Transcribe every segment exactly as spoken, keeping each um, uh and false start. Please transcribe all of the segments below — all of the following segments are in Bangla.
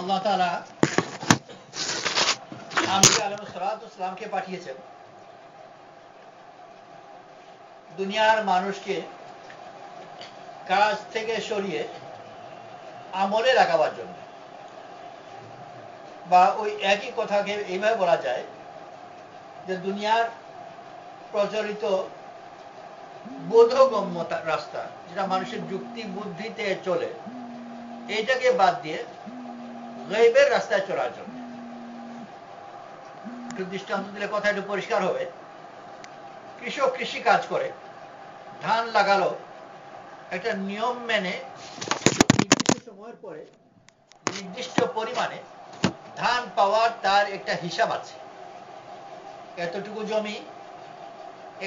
আল্লাহ তাআলা আমাদের আলাইহিস সালাতু ওয়াস সালামকে পাঠিয়েছেন দুনিয়ার মানুষকে কাজ থেকে সরিয়ে আমলে লাগাবার জন্য, বা ওই একই কথাকে এইভাবে বলা যায় যে দুনিয়ার প্রচলিত বোধগম্য রাস্তা যেটা মানুষের যুক্তি বুদ্ধিতে চলে এইটাকে বাদ দিয়ে গায়বের রাস্তায় চলার জন্য। দৃষ্টান্ত দিলে কথা একটু পরিষ্কার হবে। কৃষক কৃষি কাজ করে, ধান লাগালো, একটা নিয়ম মেনে নির্দিষ্ট সময়ের পরে নির্দিষ্ট পরিমাণে ধান পাওয়ার তার একটা হিসাব আছে, এতটুকু জমি,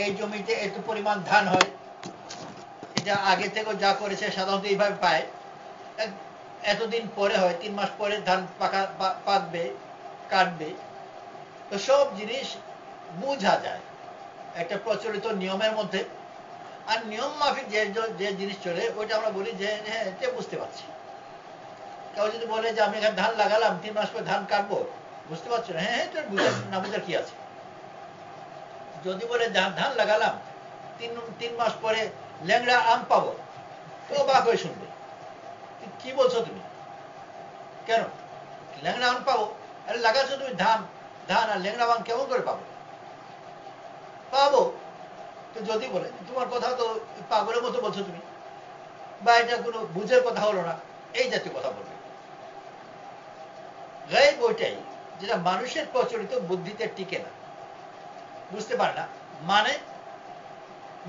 এই জমিতে এত পরিমাণ ধান হয়, এটা আগে থেকে যা করেছে সাধারণত এইভাবে পায়, এতদিন পরে হয়, তিন মাস পরে ধান পাকা পাকবে কাটবে, তো সব জিনিস বোঝা যায় একটা প্রচলিত নিয়মের মধ্যে। আর নিয়ম মাফিক যে যে জিনিস চলে ওইটা আমরা বলি যে হ্যাঁ এটা বুঝতে পারছি। কেউ যদি বলে যে আমি এখানে ধান লাগালাম, তিন মাস পরে ধান কাটবো, বুঝতে পারছো না? হ্যাঁ এটা বুঝা না, বুঝার কি আছে? যদি বলে ধান ধান লাগালাম, তিন তিন মাস পরে ল্যাংড়া আম পাবো, তো বাক হয়ে শুনবে কি বলছো তুমি, কেন ল্যাংড়া আম পাবো? আরে লাগাচ্ছ তুমি ধান, ধান আর ল্যাংড়া আম কেমন করে পাবো? পাবো। তো যদি বলে তোমার কথা তো পাগলের মতো বলছো তুমি, বা এটা কোনো বুঝের কথা হলো না, এই জাতীয় কথা বলবে। গায়ব ওইটাই যেটা মানুষের প্রচলিত বুদ্ধিতে টিকে না, বুঝতে পারে না, মানে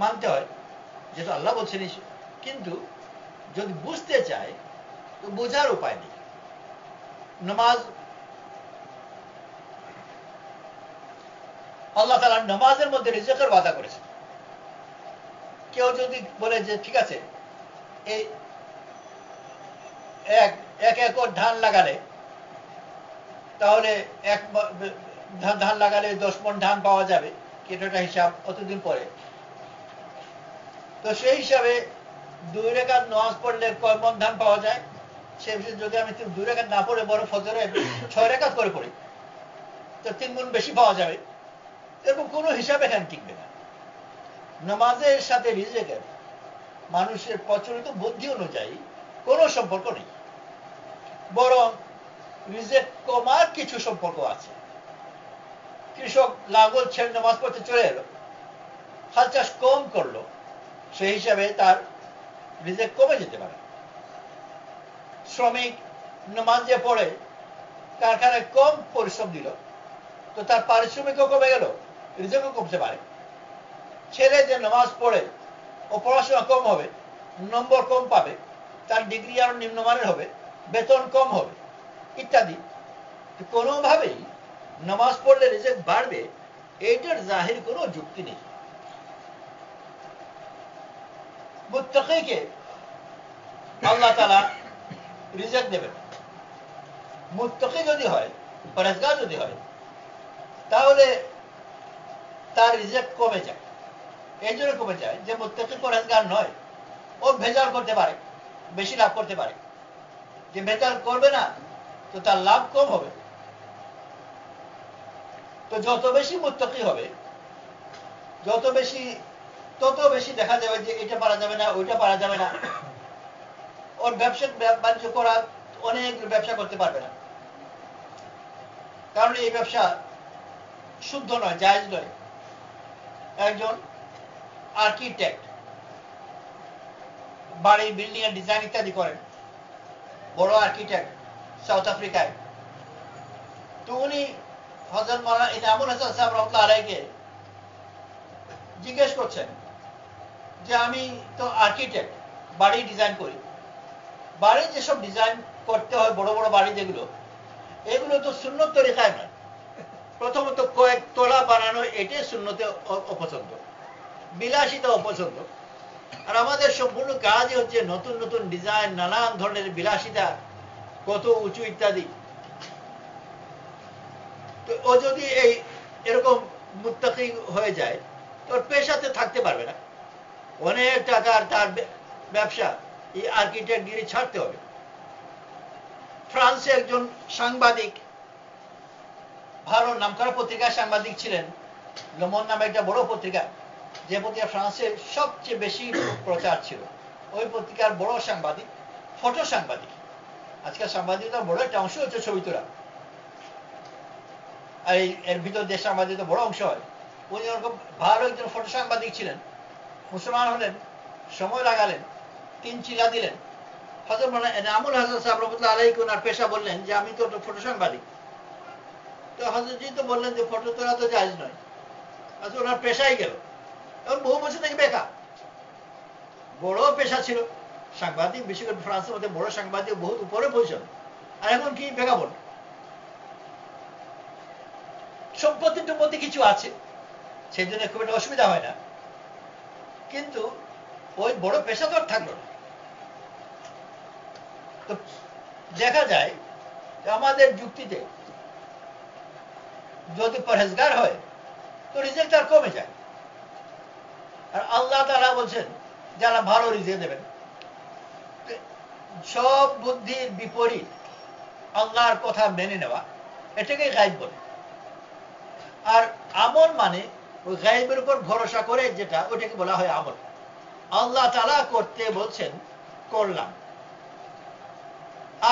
মানতে হয় যেহেতু আল্লাহ বলছেন। কিন্তু যদি বুঝতে চায় তো বোঝার উপায় নেই। নামাজ, আল্লাহ তাআলা নামাজের মধ্যে রিজকের ওয়াদা করেছে। কেউ যদি বলে যে ঠিক আছে এই এক একর ধান লাগালে তাহলে এক ধান লাগালে দশ মণ ধান পাওয়া যাবে, কেটোটা হিসাব অতদিন পরে, তো সেই হিসাবে দুই রাকাত নামাজ পড়লে কয় মণ ধান পাওয়া যায়? সে বিষয়ে যদি আমি দুই রাকাত না পড়ে বড় ফজরে ছয় রাকাত করে পড়ি তো তিন গুণ বেশি পাওয়া যাবে, এরকম কোনো হিসাবে এখানে টিকবে না। নামাজের সাথে রিজিকের মানুষের প্রচলিত বুদ্ধি অনুযায়ী কোনো সম্পর্ক নেই, বরং রিজিক কমার কিছু সম্পর্ক আছে। কৃষক লাঙ্গল ছেড়ে নামাজ পড়তে চলে এলো, হাল চাষ কম করলো, সেই হিসাবে তার রিজিক কমে যেতে পারে। শ্রমিক নামাজে পড়ে কারখানায় কম পরিশ্রম দিল, তো তার পারিশ্রমিকও কমে গেল, রিজিকও কমতে পারে। ছেলে যে নামাজ পড়ে ও পড়াশোনা কম হবে, নম্বর কম পাবে, তার ডিগ্রি আরো নিম্নমানের হবে, বেতন কম হবে ইত্যাদি। কোনোভাবেই নামাজ পড়লে রিজিক বাড়বে এইটার জাহির কোনো যুক্তি নেই। মুত্তাকিকে আল্লাহ তাআলা রিজিক দেবেন। মুত্তাকি যদি হয়, পরহেজগার যদি হয়, তাহলে তার রিজিক কমে যায়। এই জন্য কমে যায় যে মুত্তাকি পরহেজগার নয়, ও ভেজাল করতে পারে, বেশি লাভ করতে পারে। যে ভেজাল করবে না তো তার লাভ কম হবে। তো যত বেশি মুত্তাকি হবে যত বেশি তত বেশি দেখা যাবে যে এটা পারা যাবে না, ওইটা পারা যাবে না, ওর ব্যবসা বাণিজ্য করা, অনেক ব্যবসা করতে পারবে না, কারণ এই ব্যবসা শুদ্ধ নয়, জায়েজ নয়। একজন আর্কিটেক্ট বাড়ি, বিল্ডিং এর ডিজাইন ইত্যাদি করেন, বড় আর্কিটেক্ট সাউথ আফ্রিকায়, তো উনি হযরত মাওলানা ইনামুল হাসান সাহেব রাহমাতুল্লাহ আলাইহিকে জিজ্ঞেস করছেন যে আমি তো আর্কিটেক্ট, বাড়ি ডিজাইন করি, বাড়ি যেসব ডিজাইন করতে হয় বড় বড় বাড়ি যেগুলো, এগুলো তো সুন্নত তরিকায় নয়। প্রথমত কয়েক তলা বানানো এটাই সুন্নতে অপছন্দ, বিলাসিতা অপছন্দ। আর আমাদের সম্পূর্ণ কাজই হচ্ছে নতুন নতুন ডিজাইন, নানান ধরনের বিলাসিতা, কত উঁচু ইত্যাদি। তো ও যদি এই এরকম মুত্তাকি হয়ে যায় তোর পেশাতে থাকতে পারবে না, অনেক টাকার তার ব্যবসা, এই আর্কিটেক্টগিরি ছাড়তে হবে। ফ্রান্সে একজন সাংবাদিক, ভালো নামকরা পত্রিকার সাংবাদিক ছিলেন, লমন নামে একটা বড় পত্রিকা, যে পত্রিকা ফ্রান্সের সবচেয়ে বেশি প্রচার ছিল। ওই পত্রিকার বড় সাংবাদিক, ফটো সাংবাদিক, আজকাল সাংবাদিকতার বড় একটা অংশ হচ্ছে ছবি তোলা, আর এর ভিতর দেশ সাংবাদিকতা বড় অংশ হয়। উনি ওরকম ভালো একজন ফটো সাংবাদিক ছিলেন, মুসলমান হলেন, সময় লাগালেন, তিন চিলা দিলেন। হযরত মাওলানা এনামুল হাসান সাহেব রহমাতুল্লাহ আলাইহি ওনার পেশা বললেন যে আমি তো ফটো সাংবাদিক। তো হযরতজি তো বললেন যে ফটো তোলা তো জায়েজ নয়, আচ্ছা ওনার পেশাই গেল। এখন বহু বছর থেকে বেকার, বড় পেশা ছিল সাংবাদিক, বিশেষ করে ফ্রান্সের মধ্যে বড় সাংবাদিক বহু উপরে পজিশন, আর এখন কি বেকার বল। সম্পত্তি টম্পত্তি কিছু আছে, সেই জন্য খুব একটা অসুবিধা হয় না, কিন্তু ওই বড় পেশা তো আর থাকলো না। তো দেখা যায় আমাদের যুক্তিতে যদি পরহেজগার হয় তো রিজেক্ট আর কমে যায়, আর আল্লাহ তাআলা বলছেন যারা ভালো রিজেক্ট দেবেন। সব বুদ্ধির বিপরীত আল্লাহর কথা মেনে নেওয়া, এটাকে গায়েব বলে। আর আমল মানে ওই গায়েবের উপর ভরসা করে যেটা, ওটাকে বলা হয় আমল। আল্লাহ তাআলা করতে বলছেন করলাম,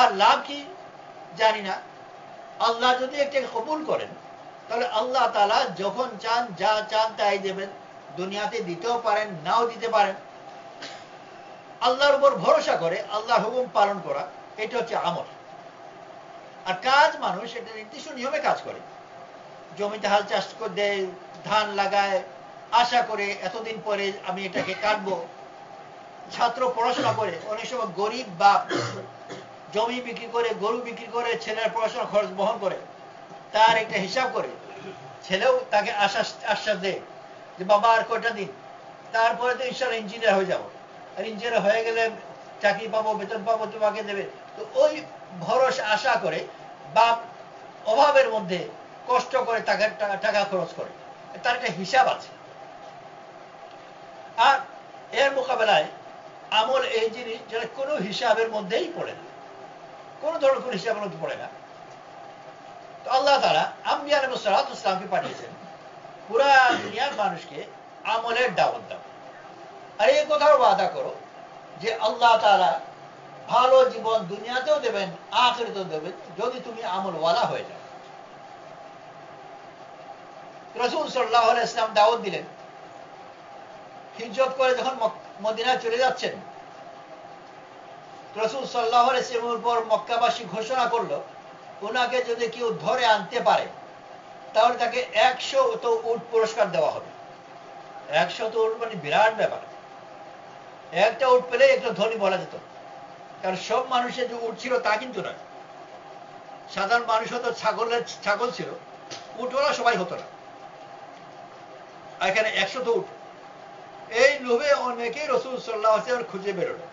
আর লাভ কি জানি না। আল্লাহ যদি এটাকে কবুল করেন তাহলে আল্লাহ তাআলা যখন চান যা চান তাই দেবেন, দুনিয়াতে দিতেও পারেন নাও দিতে পারেন। আল্লাহর উপর ভরসা করে আল্লাহর হুকুম পালন করা, এটা হচ্ছে আমল। আর কাজ, মানুষ এটা নির্দিষ্ট নিয়মে কাজ করে, জমিতে হাল চাষ করে দেয়, ধান লাগায়, আশা করে এতদিন পরে আমি এটাকে কাটবো। ছাত্র পড়াশোনা করে, অনেক সময় গরিব বাপ জমি বিক্রি করে, গরু বিক্রি করে ছেলের পড়াশোনা খরচ বহন করে, তার একটা হিসাব করে, ছেলেও তাকে আশ্বাস আশ্বাস দেয় যে বাবা আর কয়টা দিন, তারপরে তো ইনশাআল্লাহ ইঞ্জিনিয়ার হয়ে যাবো, আর ইঞ্জিনিয়ার হয়ে গেলে চাকরি পাবো, বেতন পাবো, তোমাকে দেবে। তো ওই ভরসা আশা করে বাপ অভাবের মধ্যে কষ্ট করে টাকা টাকা খরচ করে, তার একটা হিসাব আছে। আর এর মোকাবেলায় আমল এই জিনিস যেটা কোনো হিসাবের মধ্যেই পড়ে না, কোনো ধরনের কোনো হিসাবের মধ্যে পড়ে না। তো আল্লাহ তাআলা আম্বিয়া আলাইহিস সালাতু ওয়াস সালামকে পাঠিয়েছেন পুরা দুনিয়ার মানুষকে আমলের দাওয়াত দাও, আর এই কথার ওয়াদা করো যে আল্লাহ তাআলা ভালো জীবন দুনিয়াতেও দেবেন, আখিরাতেও দেবেন, যদি তুমি আমলওয়ালা হয়ে যাও। রাসূল সাল্লাল্লাহু আলাইহি ওয়াসাল্লাম দাওয়াত দিলেন, হিজরত করে যখন মদিনায় চলে যাচ্ছেন, রাসূল সাল্লাল্লাহু আলাইহি ওয়াসাল্লামের উপর মক্কাবাসী ঘোষণা করলো ওনাকে যদি কেউ ধরে আনতে পারে তাহলে তাকে একশো তো উট পুরস্কার দেওয়া হবে। একশো তো উট মানে বিরাট ব্যাপার, একটা উট পেলে একটা ধনী বলা যেত, কারণ সব মানুষের যে উট ছিল তা কিন্তু নয়। সাধারণ মানুষ হতো ছাগলের, ছাগল ছিল, উটওয়ালা সবাই হতো না, আর এখানে একশো তো উট। এই লোভে অনেকেই রাসূল সাল্লাল্লাহু আলাইহি ওয়াসাল্লাম খুঁজে বেরোলেন।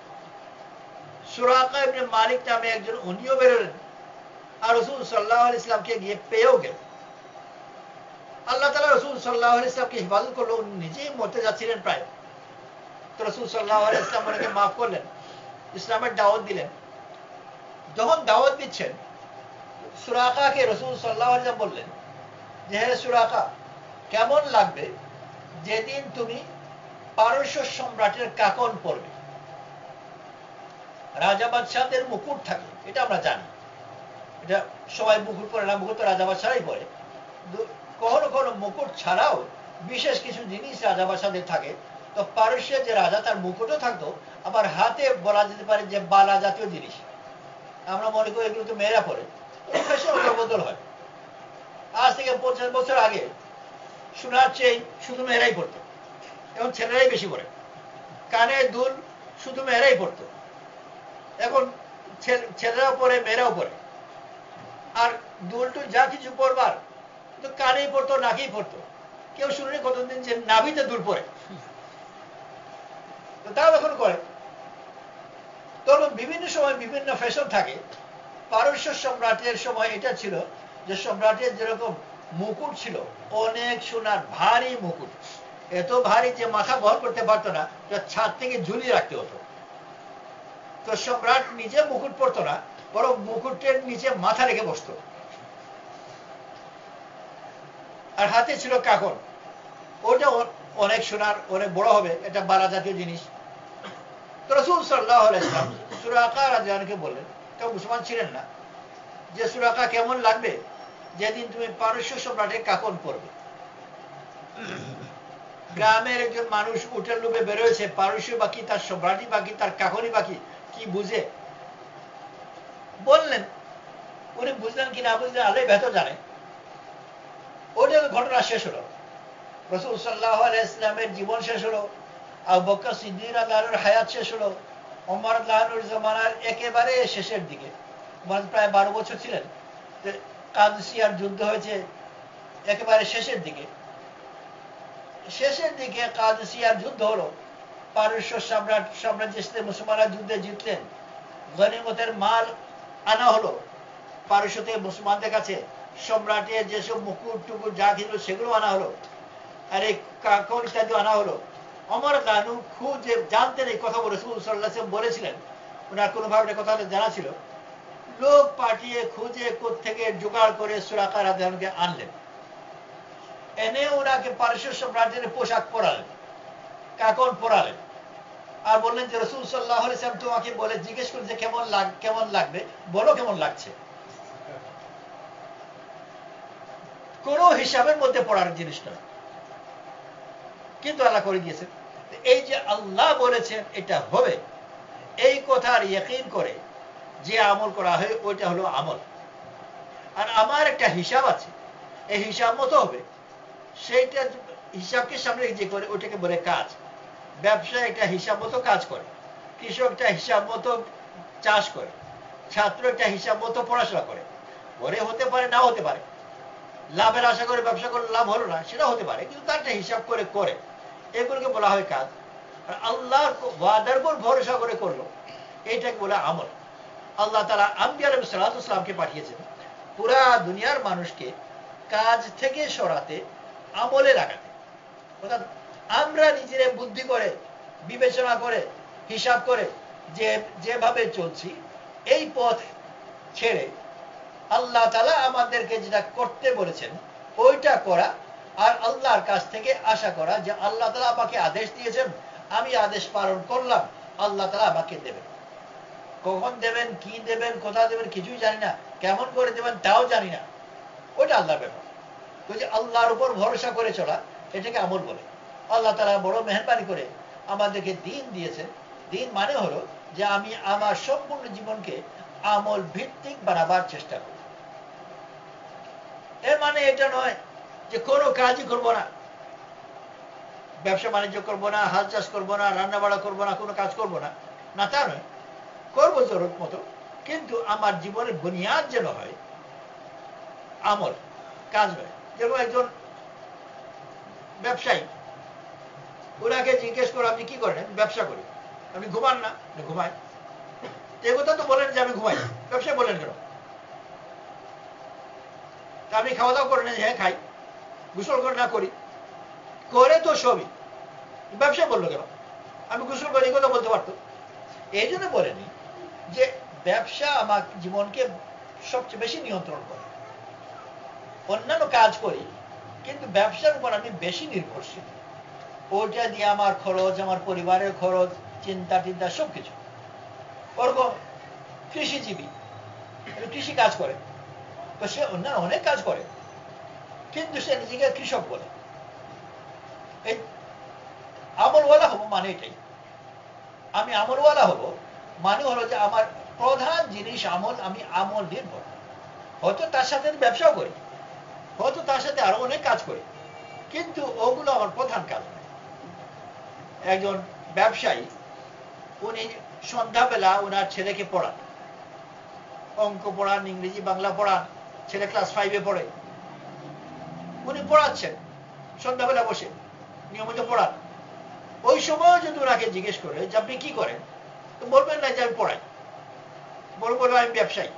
সুরাকা ইবনে মালিক নামে একজন, উনিও বেরোলেন, আর রাসূল সাল্লাল্লাহু আলাইহি ওয়াসাল্লামকে গিয়ে পেয়েও গেল। আল্লাহ তাআলা রাসূল সাল্লাল্লাহু আলাইহি ওয়াসাল্লামকে হেফাজত করলো, উনি নিজেই মরতে যাচ্ছিলেন প্রায়। তো রাসূল সাল্লাল্লাহু আলাইহি ওয়াসাল্লাম ওনাকে মাফ করলেন, ইসলামের দাওয়াত দিলেন। যখন দাওয়াত দিচ্ছেন সুরাকাকে রাসূল সাল্লাল্লাহু আলাইহি ওয়াসাল্লাম বললেন যে হে সুরাকা, কেমন লাগবে যেদিন তুমি পারস্য সম্রাটের কাকন পরবে, রাজা বাদশাহদের মুকুট থাকে, এটা আমরা জানি, এটা সবাই মুকুট পরে না, মুকুট তো রাজা বাদশাহরাই পরে, কখনো কখনো মুকুট ছাড়াও বিশেষ কিছু জিনিস রাজা বাদশাহদের থাকে। তো পারস্যের যে রাজা তার মুকুটও থাকতো, আবার হাতে বলা যেতে পারে যে বালা জাতীয় জিনিস, আমরা মনে করি এগুলো তো মেয়েরা পরে, বদল হয়। আজ থেকে পঞ্চাশ বছর আগে সোনার চেইন শুধু মেয়েরাই পরতো, এখন ছেলেরাই বেশি পরে। কানে দুল শুধু মেয়েরাই পরতো, এখন ছেলেরাও পরে মেয়েরাও পরে। আর দুল টুল যা কিছু পরবার তো কানেই পরতো, নাকেই পরতো, কেউ শুনে কতদিন যে নাভিতে দুল পরে, তাও এখন করে। তবে বিভিন্ন সময় বিভিন্ন ফ্যাশন থাকে। পারস্য সম্রাটের সময় এটা ছিল যে সম্রাটের যেরকম মুকুট ছিল, অনেক সোনার ভারী মুকুট, এত ভারী যে মাথা বহন করতে পারতো না, ছাদ থেকে ঝুলিয়ে রাখতে হতো। তো সম্রাট নিজে মুকুট পরতো না, বড় মুকুটের নিচে মাথা রেখে বসত, আর হাতে ছিল কাকর। ওটা অনেক সোনার, অনেক বড় হবে, এটা বালা জাতীয় জিনিস। তো রাসূল সাল্লাল্লাহু আলাইহি ওয়াসাল্লাম সুরাকা রাদিয়াল্লাহু বললেন, কেউ মুসলমান ছিলেন না, যে সুরাকা কেমন লাগবে যেদিন তুমি পারস্য সম্রাটের কাকন পরবে। গ্রামের একজন মানুষ উটের লোভে বেরোয়েছে, পারস্য বাকি, তার সম্রাটি বাকি, তার কাকনি বাকি, কি বুঝে বললেন। উনি বুঝলেন কি না বুঝলেন আল্লাহ ভেতর জানে। ওটা ঘটনা শেষ হলো, রাসূল সাল্লাল্লাহু আলাইহি ওয়াসাল্লামের জীবন শেষ হলো, আবু বকর সিদ্দিক রাদিয়াল্লাহু হায়াত শেষ হলো, ওমর রাদিয়াল্লাহুর জামানার একেবারে শেষের দিকে, ওমর প্রায় বারো বছর ছিলেন। কাদসিয়ার যুদ্ধ হয়েছে একেবারে শেষের দিকে, শেষের দিকে কাদসিয়ার যুদ্ধ হলো, পারস্য সম্রাট সাম্রাজ্যে মুসলমানরা যুদ্ধে জিতলেন, গনিমতের মাল আনা হলো পারস্যতে মুসলমানদের কাছে, সম্রাটের যেসব মুকুট টুকুর যা ছিল সেগুলো আনা হলো, আর এই কাকর ইত্যাদি আনা হলো। ওমর রাদিয়াল্লাহু খুঁজে জানতেন এই কথা রাসূল সাল্লাল্লাহু আলাইহি ওয়াসাল্লাম বলেছিলেন, ওনার কোনোভাবে এটা কথা জানা ছিল। লোক পাঠিয়ে খুঁজে কোত্থেকে জোগাড় করে সুরাকা রাদিয়াল্লাহুকে আনলেন, এনে ওনাকে পারস্য সম্রাটের পোশাক পরালেন, কাকন পরালেন, আর বললেন যে রাসূল সাল্লাল্লাহু আলাইহি ওয়াসাল্লাম তোমাকে বলে জিজ্ঞেস করলেন যে কেমন লাগ কেমন লাগবে, বলো কেমন লাগছে। কোনো হিসাবের মধ্যে পড়ার জিনিস না, কিন্তু আল্লাহ করে দিয়েছেন। এই যে আল্লাহ বলেছেন এটা হবে, এই কথার ইয়াকিন করে যে আমল করা হয় ওইটা হলো আমল। আর আমার একটা হিসাব আছে, এই হিসাব মতো হবে, সেইটা হিসাবকে সামনে যে করে ওইটাকে বলে কাজ। ব্যবসা একটা হিসাব মতো কাজ করে, কৃষকটা হিসাব মতো চাষ করে, ছাত্রটা হিসাব মতো পড়াশোনা করে। পরে হতে পারে না হতে পারে, লাভের আশা করে ব্যবসা করলে লাভ হলো না, সেটা হতে পারে, কিন্তু তার একটা হিসাব করে করে এগুলোকে বলা হয় কাজ। আর আল্লাহর ওয়াদার উপর ভরসা করে করলো এইটাকে বলে আমল। আল্লাহ তাআলা আম্বিয়া আলাইহিস সালাতু ওয়াস সালামকে পাঠিয়েছেন পুরা দুনিয়ার মানুষকে কাজ থেকে সরাতে, আমলে লাগাতে। অর্থাৎ আমরা নিজেরা বুদ্ধি করে, বিবেচনা করে, হিসাব করে যে যেভাবে চলছি এই পথ ছেড়ে আল্লাহ তাআলা আমাদেরকে যেটা করতে বলেছেন ওইটা করা, আর আল্লাহর কাছ থেকে আশা করা যে আল্লাহ তাআলা আমাকে আদেশ দিয়েছেন, আমি আদেশ পালন করলাম, আল্লাহ তাআলা আমাকে দেবেন। কখন দেবেন, কি দেবেন, কোথা দেবেন কিছুই জানি না, কেমন করে দেবেন তাও জানি না, ওইটা আল্লাহর ব্যাপার। যে আল্লাহর উপর ভরসা করে চলা এটাকে আমল বলে। আল্লাহ তাআলা বড় মেহেরবানি করে আমাদেরকে দিন দিয়েছেন। দিন মানে হলো যে আমি আমার সম্পূর্ণ জীবনকে আমল ভিত্তিক বানাবার চেষ্টা করি। এর মানে এটা নয় যে কোনো কাজই করবো না, ব্যবসা বাণিজ্য করবো না, হাল চাষ করবো না, রান্না বাড়া করবো না, কোনো কাজ করবো না, না তা নয়, করবো জরুরত মতো, কিন্তু আমার জীবনের বুনিয়াদ যেন হয় আমল, কাজ নয়। যেরকম একজন ব্যবসায়ী, ওনাকে জিজ্ঞেস করো আপনি কি করেন, ব্যবসা করি। আপনি ঘুমান না? ঘুমাই। এই কথা তো বলেন যে আমি ঘুমাই, ব্যবসা বলেন কেন? আপনি খাওয়া দাওয়া করেন? হ্যাঁ খাই। গোসল করে না? করি। করে তো সবই, ব্যবসা বললো কেন? আমি গোসল করি, এই কথা বলতে পারতো। এই জন্য বলেনি যে ব্যবসা আমার জীবনকে সবচেয়ে বেশি নিয়ন্ত্রণ করে। অন্যান্য কাজ করি, কিন্তু ব্যবসার উপর আমি বেশি নির্ভরশীল। ওইটা দিয়ে আমার খরচ, আমার পরিবারের খরচ, চিন্তা টিন্তা সবকিছু। ওরকম কৃষিজীবী, কৃষি কাজ করে, তো সে অন্যান্য অনেক কাজ করে, কিন্তু সে নিজেকে কৃষক বলে। এই আমলওয়ালা হবো মানে এটাই, আমি আমলওয়ালা হবো মানে হলো যে আমার প্রধান জিনিস আমল, আমি আমল নির্ভর। হয়তো তার সাথে ব্যবসাও করি, হয়তো তার সাথে আরো অনেক কাজ করি, কিন্তু ওগুলো আমার প্রধান কাজ নয়। একজন ব্যবসায়ী, উনি সন্ধ্যাবেলা ওনার ছেলেকে পড়ান, অঙ্ক পড়ান, ইংরেজি বাংলা পড়ান, ছেলে ক্লাস ফাইভে পড়ে। উনি পড়াচ্ছেন সন্ধ্যাবেলা বসে, নিয়মিত পড়ান। ওই সময় যদি ওনাকে জিজ্ঞেস করে যে আপনি কি করেন, তো বলবেন না যে আমি পড়াই, বলবো বলবো আমি ব্যবসায়ী।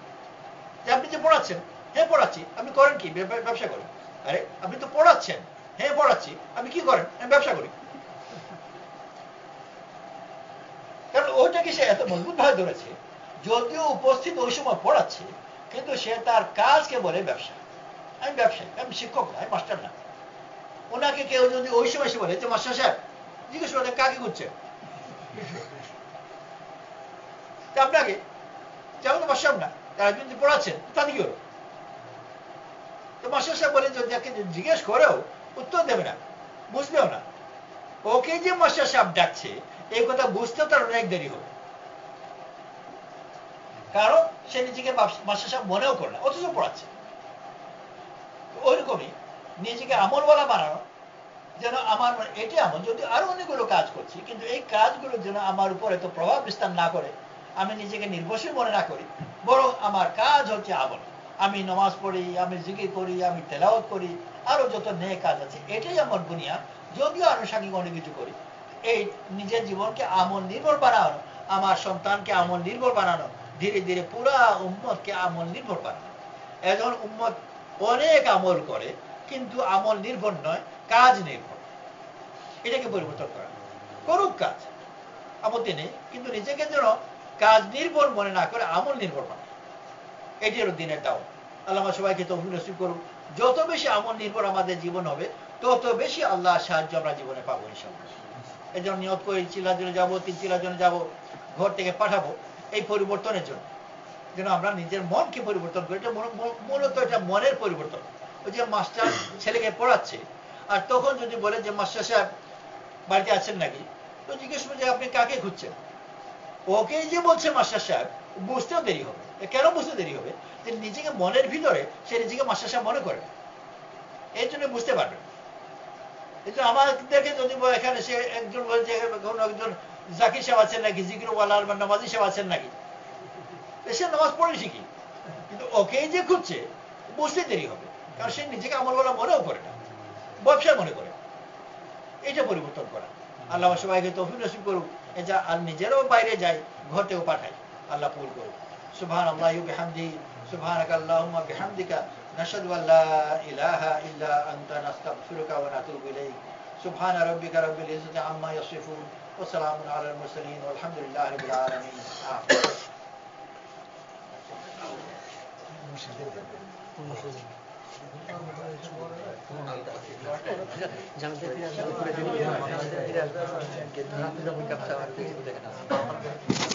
যে আপনি যে পড়াচ্ছেন? হ্যাঁ পড়াচ্ছি। আপনি করেন কি? ব্যবসা করেন। আরে আপনি তো পড়াচ্ছেন। হ্যাঁ পড়াচ্ছি। আপনি কি করেন? আমি ব্যবসা করি। ওইটাকে সে এত মজবুত ভাবে ধরেছে যদিও উপস্থিত ওই সময় পড়াচ্ছে, কিন্তু সে তার কাজকে বলে ব্যবসা। আমি ব্যবসায়ী, আমি শিক্ষক না, আমি মাস্টার না। ওনাকে কেউ যদি ওই সময় সে বলে যে মাস্টার সাহেব, জিজ্ঞেস করে কাকে ঘুরছে আপনাকে, যেমন তো মাস্টার না, তারা যদি পড়াচ্ছেন তাতে কি হলো? তো মাস্টার সাহেব বলে যাকে জিজ্ঞেস করেও উত্তর দেবে না, বুঝবেও না। ওকে যে মাস্টার সাহেব ডাকছে এই কথা বুঝতেও তার অনেক দেরি হবে, কারণ সে নিজেকে মাস্টার সাহেব মনেও করে না, অথচ পড়াচ্ছে। ওইরকমই নিজেকে আমলওয়ালা বানানো, যেন আমার এটি আমল, যদি আরো অনেকগুলো কাজ করছি, কিন্তু এই কাজগুলো যেন আমার উপর এত প্রভাব বিস্তার না করে, আমি নিজেকে নির্ভরশীল মনে না করি, বরং আমার কাজ হচ্ছে আমল। আমি নামাজ পড়ি, আমি জিকির করি, আমি তেলাওয়াত করি, আরো যত নেক কাজ আছে, এটাই আমার বুনিয়াদ। যদিও আনুষঙ্গিক অনেক কিছু করি, এই নিজের জীবনকে আমল নির্ভর বানানো, আমার সন্তানকে আমল নির্ভর বানানো, ধীরে ধীরে পুরা উম্মতকে আমল নির্ভর বানানো। এখন উম্মত অনেক আমল করে, কিন্তু আমল নির্ভর নয়, কাজ নির্ভর। এটাকে পরিবর্তন করা, করুক কাজ, আপত্তি নেই, কিন্তু নিজেকে যেন কাজ নির্ভর মনে না করে আমল নির্ভর বানায়। এটি হলো দিনের দাওয়াত। আল্লাহ আমার সবাইকে তৌফিক নসিব করুন। যত বেশি আমল নির্ভর আমাদের জীবন হবে, তত বেশি আল্লাহ সাহায্য আমরা জীবনে পাবো ইনশাআল্লাহ। এই জন্য নিয়ত করে চিল্লার জন্য যাবো, তিন চিল্লার জন্য যাবো, ঘর থেকে পাঠাবো, এই পরিবর্তনের জন্য যেন আমরা নিজের মনকে পরিবর্তন করি। এটা মূলত এটা মনের পরিবর্তন। ওই যে মাস্টার ছেলেকে পড়াচ্ছে, আর তখন যদি বলে যে মাস্টার সাহেব বাড়িতে আছেন নাকি, তো জিজ্ঞেস করবে যে আপনি কাকে খুঁজছেন। ওকে যে বলছে মাস্টার সাহেব, বুঝতেও দেরি হবে। কেন বুঝতে দেরি হবে? যে নিজেকে মনের ভিতরে সে নিজেকে মাস্টার সাহেব মনে করে, এই জন্য বুঝতে পারবে। এই জন্য আমাদেরকে যদি এখানে সে একজন বলছে কোনো একজন জাকির সাহেব আছেন নাকি, জিকিরওয়ালা বা নামাজি সাহেব আছেন নাকি, সে নামাজ পড়ে শিখি, কিন্তু ওকে যে খুঁজছে বুঝতে দেরি হবে, কারণ সে নিজেকে আমলওয়ালা মনেও করে না, ব্যবসা মনে করে। এটা পরিবর্তন করা। আল্লাহ সবাইকে তৌফিক নসিব করুক। এটা আর নিজেরাও বাইরে যাই, ঘটেও পাঠাই, আল্লাহ কবুল করুক। সুবহানাল্লাহি ওয়া বিহামদিহি, সুবহানাকাল্লাহুম্মা ওয়া বিহামদিকা, নাশহাদু আল্লা ইলাহা ইল্লা আনতা, নাস্তাগফিরুকা ওয়া নাতুবু ইলাইক। সুবহানা রাব্বিকা রাব্বিল ইজ্জাতি আম্মা ইয়াসিফুন, ওয়া সালামুন আলাল মুরসালিন, ওয়া আলহামদুলিল্লাহি রাব্বিল আলামিন। জানতে